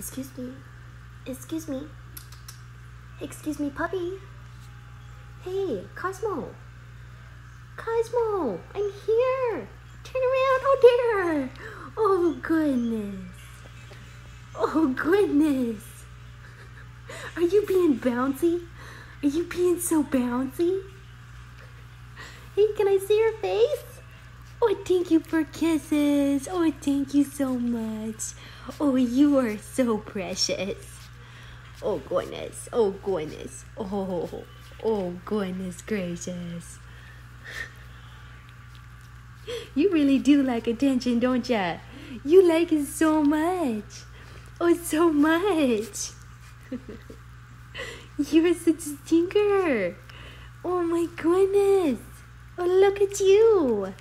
Excuse me. Excuse me. Excuse me, puppy. Hey, Cosmo. Cosmo, I'm here. Turn around. Oh, dear. Oh, goodness. Oh, goodness. Are you being bouncy? Are you being so bouncy? Hey, can I see your face? Oh, thank you for kisses. Oh, thank you so much. Oh, you are so precious. Oh, goodness. Oh, goodness. Oh, oh, goodness gracious. You really do like attention, don't ya? You like it so much. Oh, so much. You're such a stinker. Oh, my goodness. Oh, look at you.